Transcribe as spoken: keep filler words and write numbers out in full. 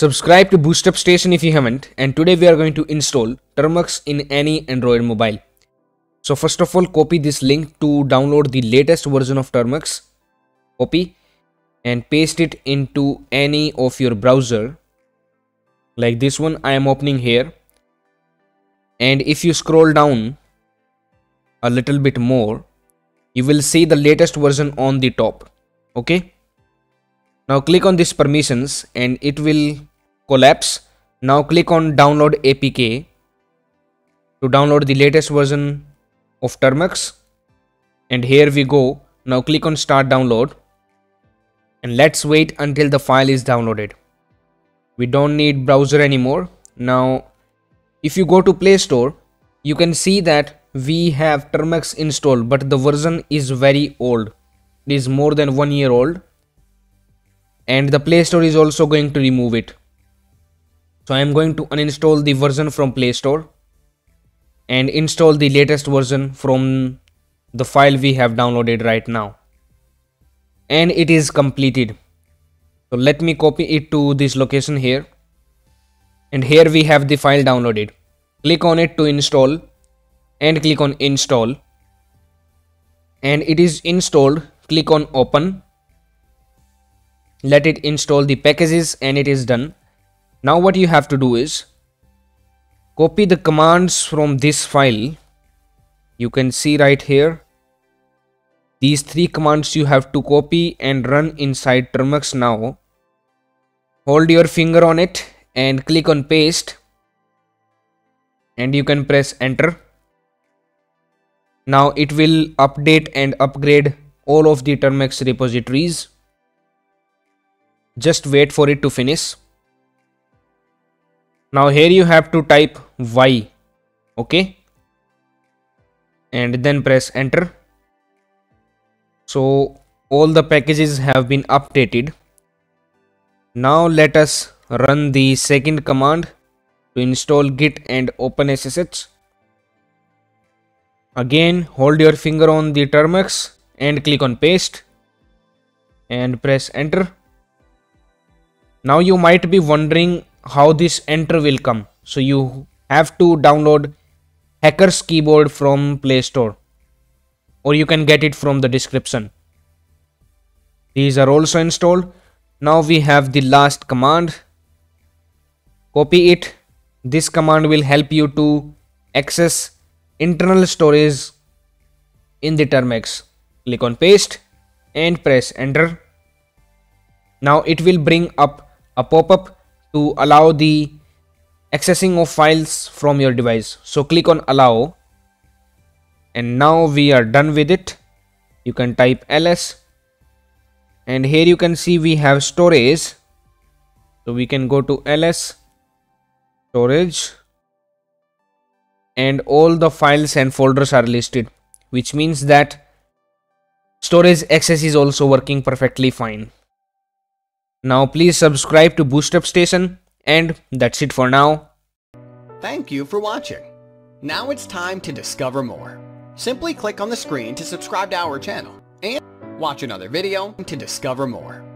Subscribe to Boost Up Station if you haven't, and today we are going to install Termux in any Android mobile. So first of all, copy this link to download the latest version of Termux. Copy and paste it into any of your browser. Like this one I am opening here. And if you scroll down a little bit more, you will see the latest version on the top. Okay. Now click on this permissions and it will collapse. Now click on download A P K to download the latest version of Termux. And here we go. Now click on start download. And let's wait until the file is downloaded. We don't need browser anymore. Now if you go to Play Store, you can see that we have Termux installed, but the version is very old. It is more than one year old. And the Play Store is also going to remove it. So I am going to uninstall the version from Play Store and install the latest version from the file we have downloaded right now. And it is completed. So let me copy it to this location here. And here we have the file downloaded. Click on it to install and click on install. And it is installed. Click on open. Let it install the packages and it is done. Now what you have to do is copy the commands from this file. You can see right here. These three commands you have to copy and run inside Termux now. Hold your finger on it and click on paste. And you can press enter. Now it will update and upgrade all of the Termux repositories. Just wait for it to finish. Now here you have to type Y. Okay. And then press enter. So all the packages have been updated. Now let us run the second command to install Git and OpenSSH. Again, hold your finger on the Termux and click on paste and press enter. Now you might be wondering how this enter will come. So you have to download Hacker's Keyboard from Play Store. Or you can get it from the description. These are also installed. Now we have the last command. Copy it. This command will help you to access internal storage in the Termux. Click on paste and press enter. Now it will bring up a pop-up to allow the accessing of files from your device. So click on allow. And now we are done with it. You can type ls. And here you can see we have storage. So we can go to ls storage. And all the files and folders are listed, which means that storage access is also working perfectly fine. Now please subscribe to Boost Up Station, and that's it for now. Thank you for watching. Now it's time to discover more. Simply click on the screen to subscribe to our channel and watch another video to discover more.